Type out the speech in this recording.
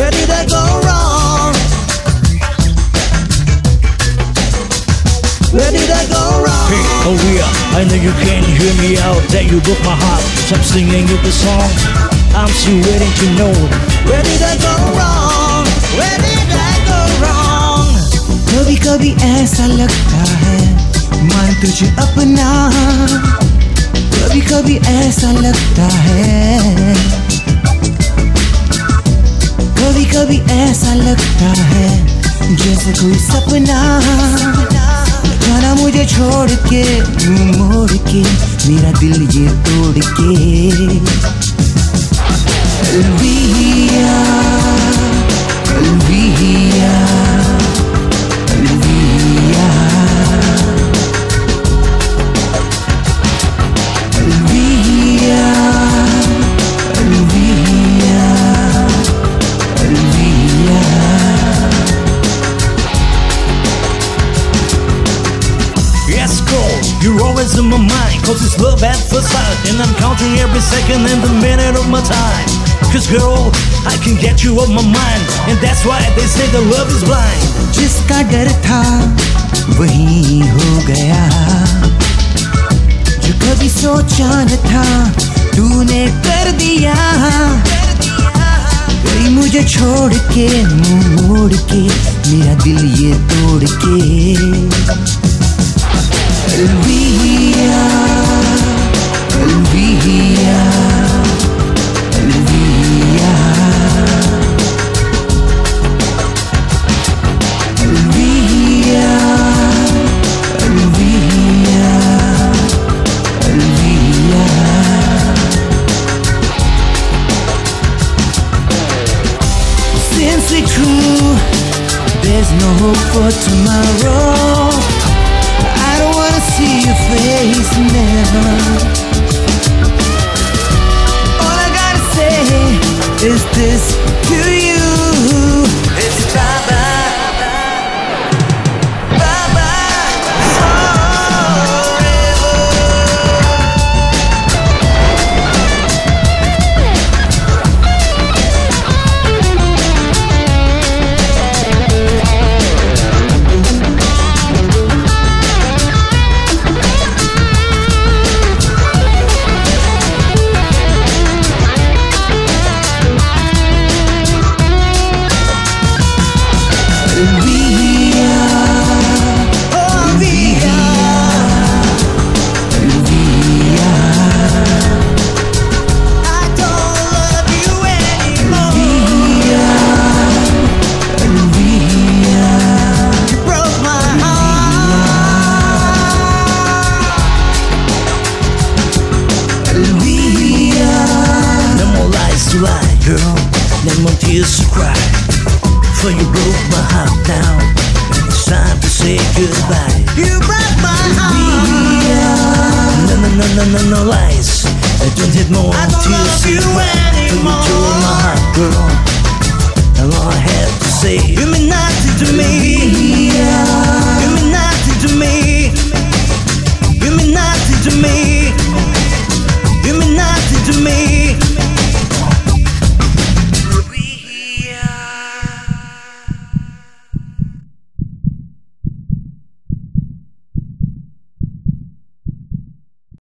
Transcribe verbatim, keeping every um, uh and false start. Where did I go wrong? Where did I go wrong? Hey, Alvia, I know you can't hear me out, that you broke my heart. Stop singing you the song, I'm still waiting to know. Where did I go wrong? Where did I go wrong? कभी कभी ऐसा लगता है मान तुझे अपना, कभी कभी ऐसा लगता है, कभी कभी ऐसा लगता है जैसे कोई सपना, जाना मुझे छोड़ के मोड़ के मेरा दिल ये तोड़ के। Alvia Alvia you're always in my mind, cause it's love at first sight, and I'm counting every second and the minute of my time. Cause girl, I can get you off my mind, and that's why they say the love is blind. जिसका डर था वही हो गया, जो कभी सोचा न था तूने कर दिया, कोई मुझे छोड़ के मोड़ के मेरा दिल ये तोड़ के। Alvia, Alvia, Alvia, Alvia, Alvia, Alvia. Since it's true, there's no hope for tomorrow. See your face never. All I gotta say is this to you. It's bye bye, bye bye forever. Girl, no more tears to cry, for you broke my heart now, and it's time to say goodbye. You broke my heart. No, no, no, no, no, no lies, I don't need more tears to cry, for you broke my heart, girl.